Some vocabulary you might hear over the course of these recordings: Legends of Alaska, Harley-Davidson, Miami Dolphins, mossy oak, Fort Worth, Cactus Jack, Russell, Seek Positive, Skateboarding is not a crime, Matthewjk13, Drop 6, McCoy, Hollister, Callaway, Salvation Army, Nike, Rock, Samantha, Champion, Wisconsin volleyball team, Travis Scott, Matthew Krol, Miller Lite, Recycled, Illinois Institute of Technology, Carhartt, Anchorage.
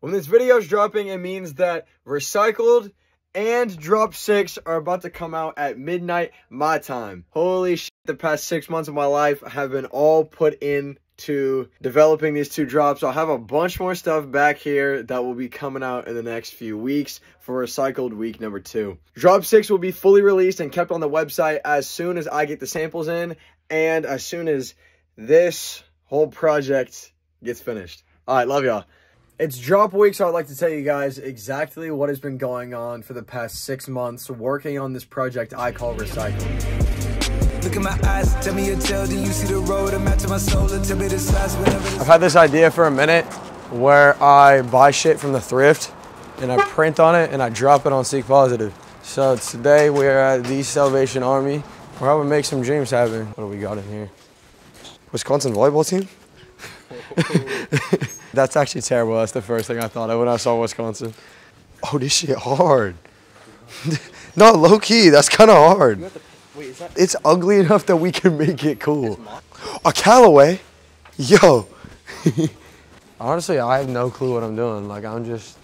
When this video is dropping, it means that Recycled and Drop 6 are about to come out at midnight my time. Holy shit, the past 6 months of my life have been all put into developing these two drops. I'll have a bunch more stuff back here that will be coming out in the next few weeks for Recycled week number 2. Drop 6 will be fully released and kept on the website as soon as I get the samples in and as soon as this whole project gets finished. All right, love y'all. It's drop week, so I'd like to tell you guys exactly what has been going on for the past 6 months working on this project I call Recycled. Look at my eyes, tell me your tale, do you see the road? I'm out to my soul, tell me the size, whatever. I've had this idea for a minute where I buy shit from the thrift and I print on it and I drop it on Seek Positive. So today we are at the Salvation Army. We're helping make some dreams happen. What do we got in here? Wisconsin volleyball team? That's actually terrible. That's the first thing I thought of when I saw Wisconsin. Oh, this shit hard. No, low key, that's kind of hard. Wait, is that... It's ugly enough that we can make it cool. A Callaway? Yo. Honestly, I have no clue what I'm doing. Like, I'm just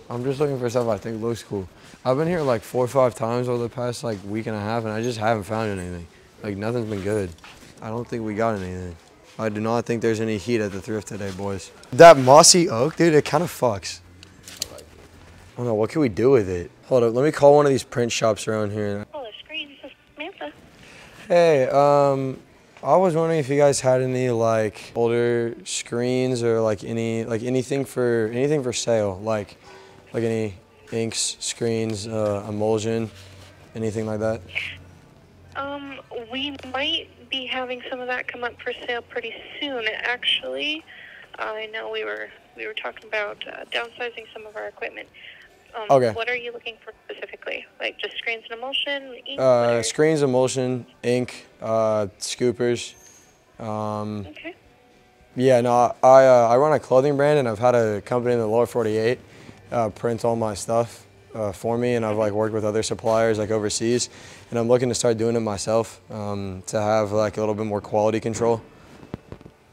looking for stuff I think looks cool. I've been here like 4 or 5 times over the past like week and a half, and I just haven't found anything. Like, nothing's been good. I don't think we got anything. I do not think there's any heat at the thrift today, boys. That mossy oak, dude, it kind of fucks. I like it. I don't know, what can we do with it? Hold up, let me call one of these print shops around here. Hello, Screen, this is Samantha. Hey, I was wondering if you guys had any, like, older screens or, like, anything for sale. Like any inks, screens, emulsion, anything like that. We might be having some of that come up for sale pretty soon. Actually, I know we were talking about downsizing some of our equipment. Okay. What are you looking for specifically? Like just screens and emulsion? Ink, screens, emulsion, ink, scoopers. Okay. Yeah, no, I run a clothing brand and I've had a company in the lower 48 print all my stuff for me, and I've like worked with other suppliers like overseas, and I'm looking to start doing it myself to have like a little bit more quality control.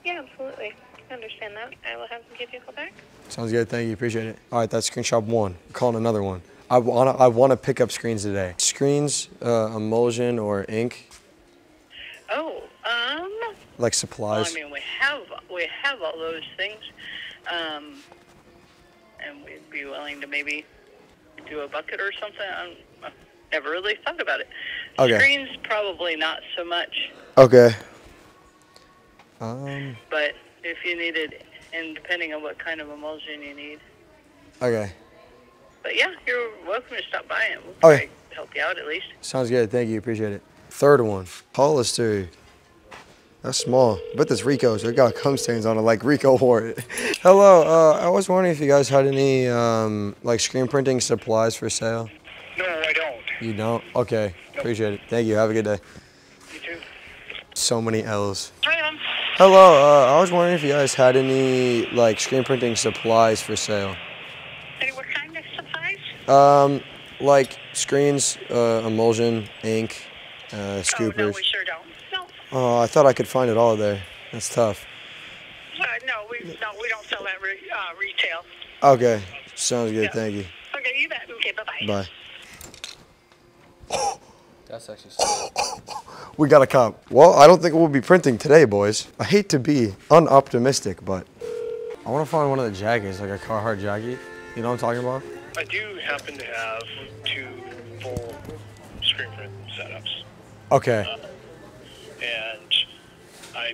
Yeah, absolutely. I understand that. I will have them give you a call back. Sounds good. Thank you. Appreciate it. All right, that's screen shop one. I'm calling another one. I wanna pick up screens today. Screens, emulsion, or ink. Oh, like supplies. Well, I mean, we have all those things, and we'd be willing to maybe do a bucket or something. I've never really thought about it. Okay. Screens, probably not so much. Okay. But if you needed, and depending on what kind of emulsion you need. Okay. But yeah, you're welcome to stop by and we'll try to help you out at least. Sounds good. Thank you. Appreciate it. Third one, Hollister. That's small. I bet that's Rico's. They got cum stains on it like Rico wore it. Hello, I was wondering if you guys had any like screen printing supplies for sale. No, I don't. You don't? Okay, nope. Appreciate it. Thank you, have a good day. You too. So many L's. Hi, Mom. Hello, I was wondering if you guys had any like screen printing supplies for sale. Any what kind of supplies? Like screens, emulsion, ink, scoopers. Oh, no, we sure don't. Oh, I thought I could find it all there. That's tough. No, we don't sell that retail. Okay, sounds good. Yeah. Thank you. Okay, you bet. Okay, bye-bye. Bye. That's actually We got a cop. Well, I don't think we'll be printing today, boys. I hate to be unoptimistic, but I want to find one of the jackets, like a Carhartt jacket. You know what I'm talking about? I do happen to have 2 full screen print setups. Okay. And I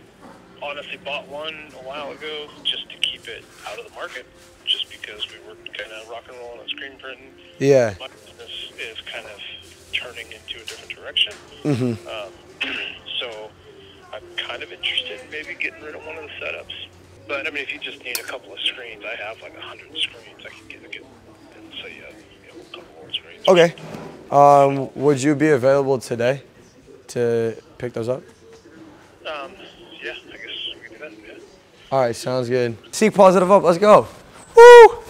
honestly bought one a while ago just to keep it out of the market, just because we were kind of rock and rolling on screen printing. Yeah. My business is kind of turning into a different direction. Mm-hmm. So I'm kind of interested in maybe getting rid of one of the setups. But, I mean, if you just need a couple of screens, I have like 100 screens. I can get and say, you know, a couple more screens. Okay. Would you be available today to pick those up? Yeah, I guess we can do that, yeah. All right, sounds good. Seek Positive up, let's go. Woo!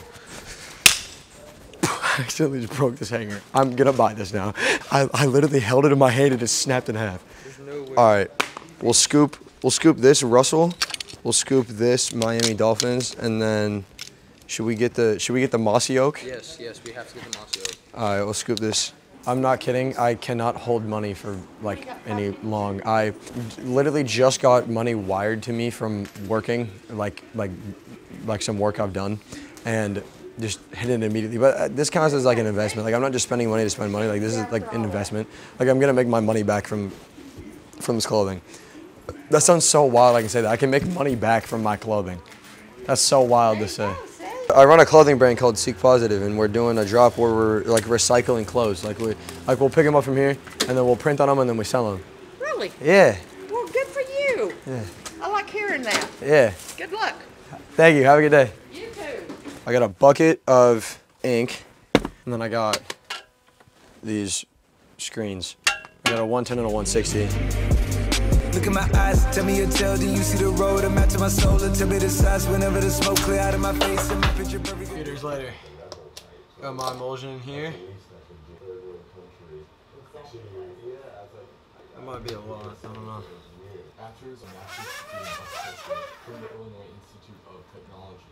I accidentally just broke this hanger. I'm gonna buy this now. I literally held it in my hand and it snapped in half. No way. All right, we'll scoop this Russell, we'll scoop this Miami Dolphins, and then Should we get the mossy oak? Yes, yes, we have to get the mossy oak. All right, let's scoop this. I'm not kidding. I cannot hold money for like any long. I literally just got money wired to me from working, like some work I've done, and just hit it immediately. But this counts as like an investment. Like I'm not just spending money to spend money. Like this is like an investment. Like I'm gonna make my money back from this clothing. That sounds so wild. I can say that. I can make money back from my clothing. That's so wild to say. I run a clothing brand called Seek Positive, and we're doing a drop where we're like recycling clothes. We'll pick them up from here, and then we'll print on them, and then we sell them. Really? Yeah. Well, good for you. Yeah. I like hearing that. Yeah. Good luck. Thank you. Have a good day. You too. I got a bucket of ink, and then I got these screens. I got a 110 and a 160. Look at my eyes, tell me your tale, do you see the road? I'm out to my soul, and tell me the size whenever the smoke clear out of my face. And my picture perfect. Computers later. Got my emulsion in here. That might be a lot, I don't know. After is a master's degree in Rock from the Illinois Institute of Technology.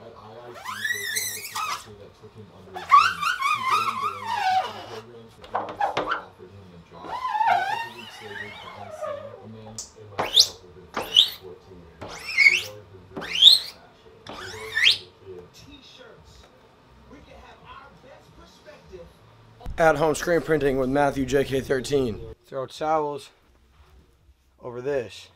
At IIT, they were a professor that took him under his wing. He gave him the language programs for Hollister offered him a job. And a couple weeks later, John C., a man in myself who had been 14 years old. We've always been doing fashion. We've always been the kid. T-shirts. We can have our best perspective. At-home screen printing with Matthew JK13. Throw towels over this.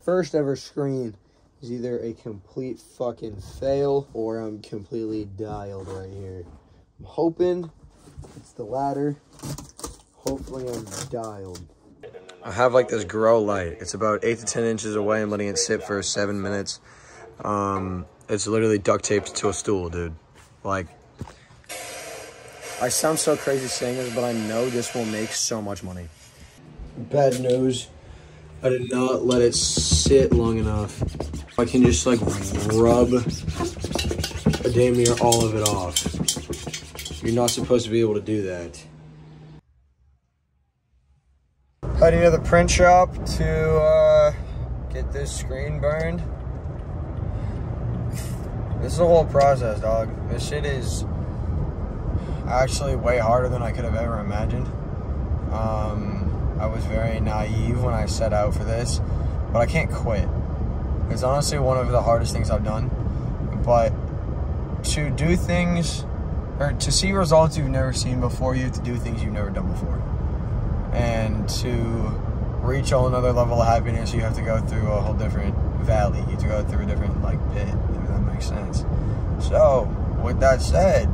First ever screen. Is either a complete fucking fail or I'm completely dialed right here. I'm hoping it's the latter. Hopefully I'm dialed. I have like this grow light. It's about 8 to 10 inches away. I'm letting it sit for 7 minutes. It's literally duct taped to a stool, dude. Like, I sound so crazy saying this, but I know this will make so much money. Bad news. I did not let it sit long enough. I can just like rub a damn near all of it off. You're not supposed to be able to do that. Heading to the print shop to get this screen burned. This is a whole process, dog. This shit is actually way harder than I could have ever imagined. I was very naive when I set out for this, but I can't quit. It's honestly one of the hardest things I've done, but to do things, or to see results you've never seen before, you have to do things you've never done before. And to reach a whole another level of happiness, you have to go through a whole different valley. You have to go through a different, like, pit, if that makes sense. So, with that said,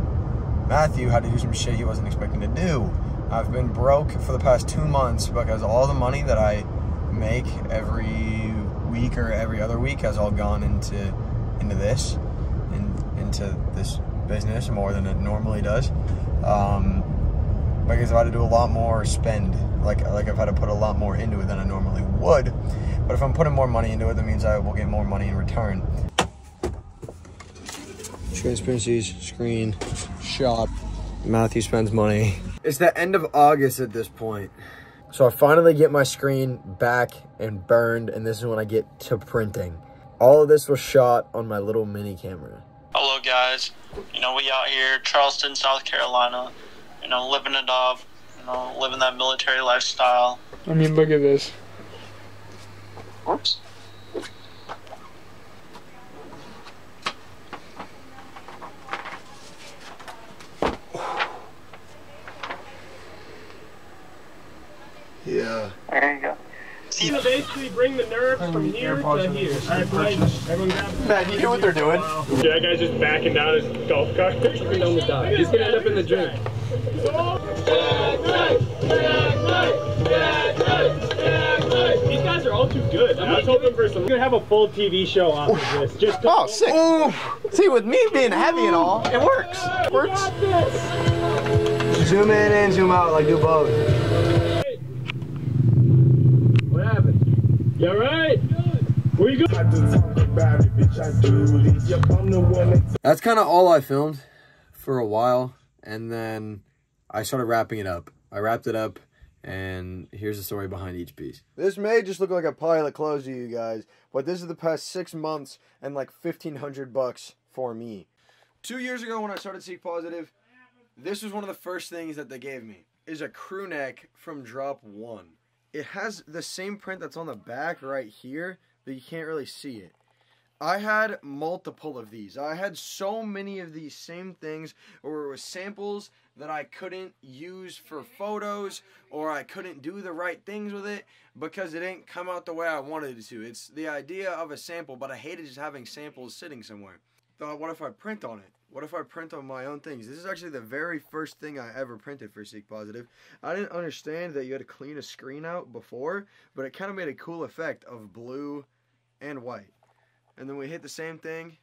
Matthew had to do some shit he wasn't expecting to do. I've been broke for the past 2 months because all the money that I make every week or every other week has all gone into this, into this business more than it normally does. Because I've had to do a lot more spend, like I've had to put a lot more into it than I normally would. But if I'm putting more money into it, that means I will get more money in return. Transparencies, screen, shop. Matthew spends money. It's the end of August at this point. So I finally get my screen back and burned, and this is when I get to printing. All of this was shot on my little mini camera. Hello guys, you know, we out here, Charleston, South Carolina, you know, living it up, you know, living that military lifestyle. I mean, look at this. Oops. Yeah. There you go. See, basically bring the nerves from here to here. Alright, Matt, you hear what they're doing? Yeah, that guy's just backing down his golf cart. He's gonna end up in the drink. These guys are all too good. I'm just hoping for some. We're gonna have a full TV show off of this. Just oh, sick. Ooh. See, with me being heavy and all, it works. Works. Zoom in and zoom out, like do both. You alright? Where you going? That's kind of all I filmed for a while, and then I started wrapping it up. I wrapped it up, and here's the story behind each piece. This may just look like a pile of clothes to you guys, but this is the past 6 months and like $1,500 for me. 2 years ago when I started Seek Positive, this was one of the first things that they gave me, is a crew neck from Drop 1. It has the same print that's on the back right here, but you can't really see it. I had multiple of these. I had so many of these same things, or it was samples that I couldn't use for photos, or I couldn't do the right things with it because it didn't come out the way I wanted it to. It's the idea of a sample, but I hated just having samples sitting somewhere. Thought, what if I print on it? What if I print on my own things? This is actually the very first thing I ever printed for Seek Positive. I didn't understand that you had to clean a screen out before, but it kind of made a cool effect of blue and white. And then we hit the same thing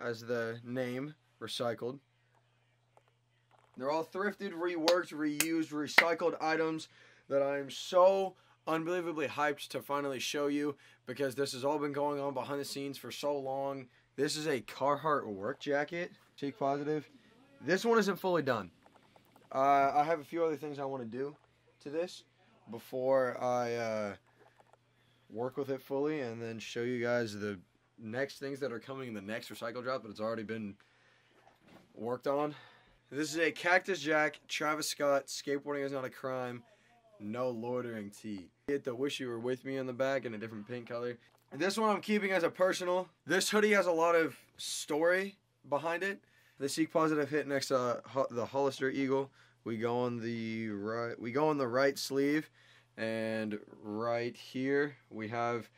as the name, Recycled. They're all thrifted, reworked, reused, recycled items that I am so unbelievably hyped to finally show you, because this has all been going on behind the scenes for so long. This is a Carhartt work jacket, Seek Positive. This one isn't fully done. I have a few other things I want to do to this before I work with it fully and then show you guys the next things that are coming in the next Recycle Drop, but it's already been worked on. This is a Cactus Jack, Travis Scott, Skateboarding Is Not a Crime, No Loitering tee. Get the Wish You Were With Me on the back in a different pink color. This one I'm keeping as a personal. This hoodie has a lot of story behind it. The Seek Positive hit next to the Hollister Eagle. We go on the right sleeve, and right here we have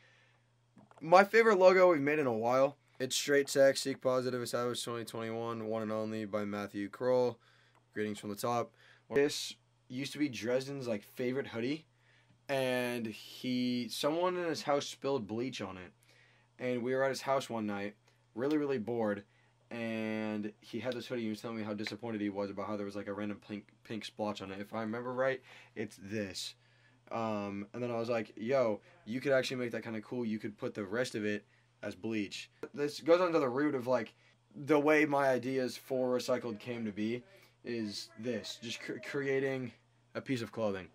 my favorite logo we've made in a while. It's Straight Sack, Seek Positive, Established 2021, One and Only by Matthew Krol. Greetings from the top. This used to be Dresden's like favorite hoodie, and someone in his house spilled bleach on it. And we were at his house one night, really, really bored, and he had this hoodie. He was telling me how disappointed he was about how there was like a random pink splotch on it. If I remember right, it's this. And then I was like, yo, you could actually make that kind of cool. You could put the rest of it as bleach. This goes under the root of like the way my ideas for Recycled came to be, is this, just creating a piece of clothing.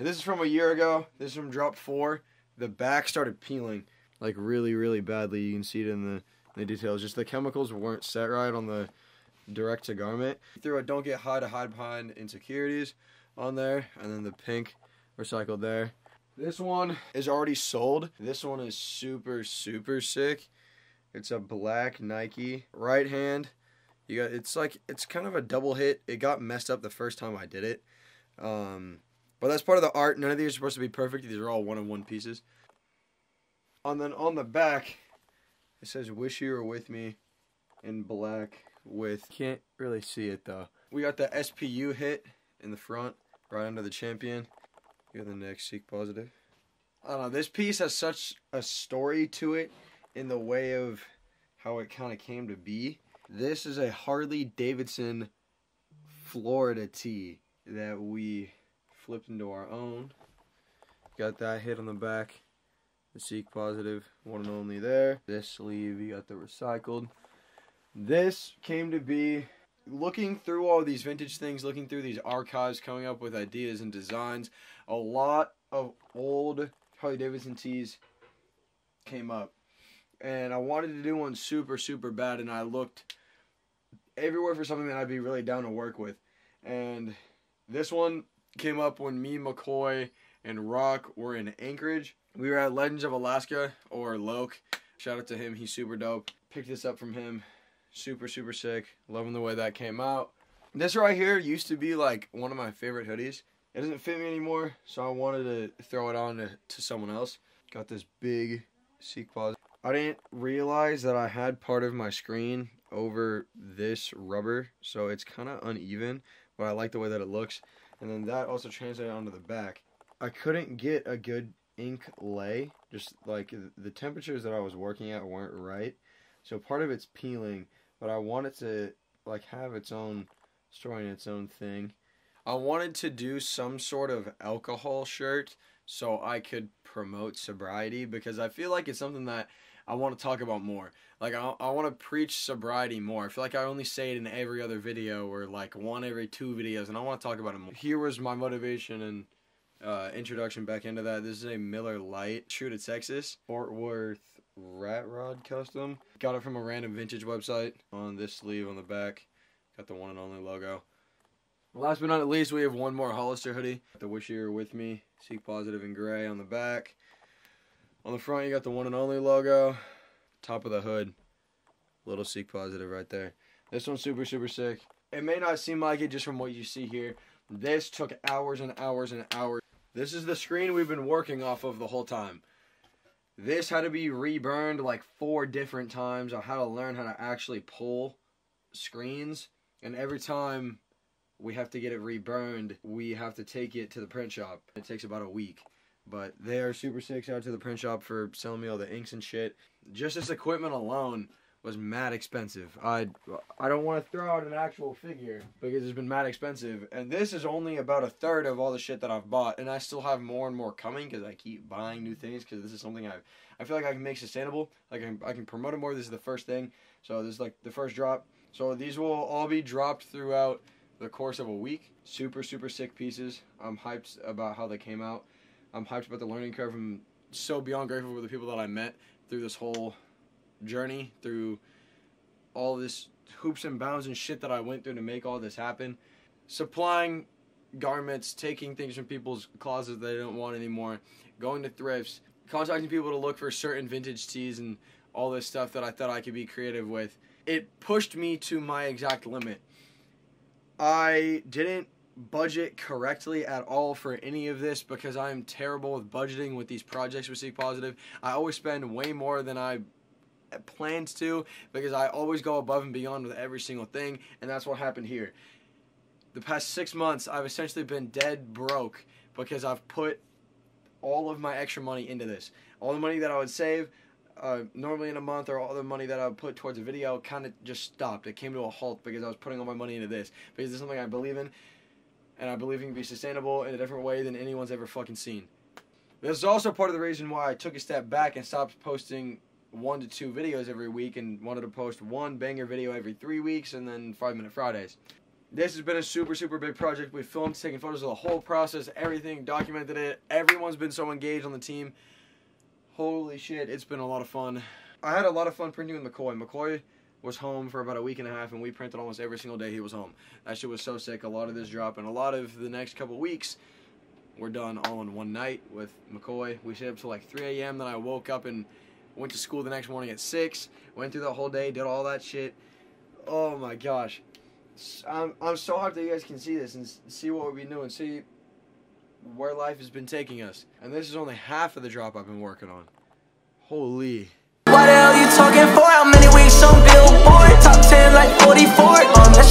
This is from a year ago. This is from Drop 4. The back started peeling like really, really badly. You can see it in the details. Just the chemicals weren't set right on the direct to garment. Threw a Don't Get High to hide behind insecurities on there, and then the pink Recycled there. This one is already sold. This one is super, super sick. It's a black Nike right hand. You got, it's kind of a double hit. It got messed up the first time I did it. But that's part of the art. None of these are supposed to be perfect. These are all one-on-one pieces. And then on the back, it says Wish You Were With Me in black with... Can't really see it though. We got the SPU hit in the front, right under the Champion. You're the next Seek Positive. I don't know, this piece has such a story to it in the way of how it kind of came to be. This is a Harley-Davidson Florida tee that we flipped into our own. Got that hit on the back. The Seek Positive, One and Only there. This sleeve, you got the Recycled. This came to be looking through all these vintage things, looking through these archives, coming up with ideas and designs. A lot of old Harley-Davidson tees came up, and I wanted to do one super, super bad, and I looked everywhere for something that I'd be really down to work with. And this one came up when me, McCoy, and Rock were in Anchorage. We were at Legends of Alaska, or Loke. Shout out to him, he's super dope. Picked this up from him. Super, super sick. Loving the way that came out. This right here used to be like one of my favorite hoodies. It doesn't fit me anymore, so I wanted to throw it on to someone else. Got this big Seek Positive. I didn't realize that I had part of my screen over this rubber, so it's kind of uneven, but I like the way that it looks. And then that also translated onto the back. I couldn't get a good ink lay. Just like the temperatures that I was working at weren't right. So part of it's peeling, but I wanted to like have its own story and its own thing. I wanted to do some sort of alcohol shirt so I could promote sobriety, because I feel like it's something that I want to talk about more. Like I want to preach sobriety more. I feel like I only say it in every other video or like one every two videos, and I want to talk about it more. Here was my motivation and introduction back into that. This is a Miller Lite, true to Texas, Fort Worth Rat Rod Custom. Got it from a random vintage website. On this sleeve, on the back, got the one and only logo. Last but not least, we have one more Hollister hoodie. The Wish You Were With Me, Seek Positive in gray on the back. On the front, you got the one and only logo. Top of the hood, little Seek Positive right there. This one's super, super sick. It may not seem like it just from what you see here. This took hours and hours and hours. This is the screen we've been working off of the whole time. This had to be reburned like 4 different times on how to learn how to actually pull screens. And every time we have to get it reburned, we have to take it to the print shop. It takes about a week. But they are super sick. Shout out to the print shop for selling me all the inks and shit. Just this equipment alone was mad expensive. I don't want to throw out an actual figure because it's been mad expensive. And this is only about 1/3 of all the shit that I've bought. And I still have more and more coming because I keep buying new things because this is something I feel like I can make sustainable. Like I can promote it more. This is the first thing. So this is like the first drop. So these will all be dropped throughout the course of a week. Super, super sick pieces. I'm hyped about how they came out. I'm hyped about the learning curve. I'm so beyond grateful for the people that I met through this whole journey, through all this hoops and bounds and shit that I went through to make all this happen. Supplying garments, taking things from people's closets they don't want anymore, going to thrifts, contacting people to look for certain vintage tees and all this stuff that I thought I could be creative with. It pushed me to my exact limit. I didn't budget correctly at all for any of this because I'm terrible with budgeting with these projects with Seek Positive. I always spend way more than I planned to because I always go above and beyond with every single thing, and that's what happened here. The past 6 months, I've essentially been dead broke because I've put all of my extra money into this. All the money that I would save normally in a month, or all the money that I would put towards a video, kind of just stopped. It came to a halt because I was putting all my money into this because it's something I believe in. And I believe it can be sustainable in a different way than anyone's ever fucking seen. This is also part of the reason why I took a step back and stopped posting 1 to 2 videos every week and wanted to post 1 banger video every 3 weeks and then 5-minute Fridays. This has been a super, super big project. We filmed, taking photos of the whole process, everything, documented it. Everyone's been so engaged on the team. Holy shit, it's been a lot of fun. I had a lot of fun printing with McCoy. McCoy was home for about a week and a half, and we printed almost every single day he was home. That shit was so sick. A lot of this drop and a lot of the next couple weeks were done all in one night with McCoy. We stayed up till like 3 a.m. Then I woke up and went to school the next morning at 6. Went through the whole day, did all that shit. Oh my gosh. I'm so hyped that you guys can see this and see what we've been doing, see where life has been taking us. And this is only half of the drop I've been working on. Holy. What the hell you talking for? How many weeks on Billboard? Top 10 like 44.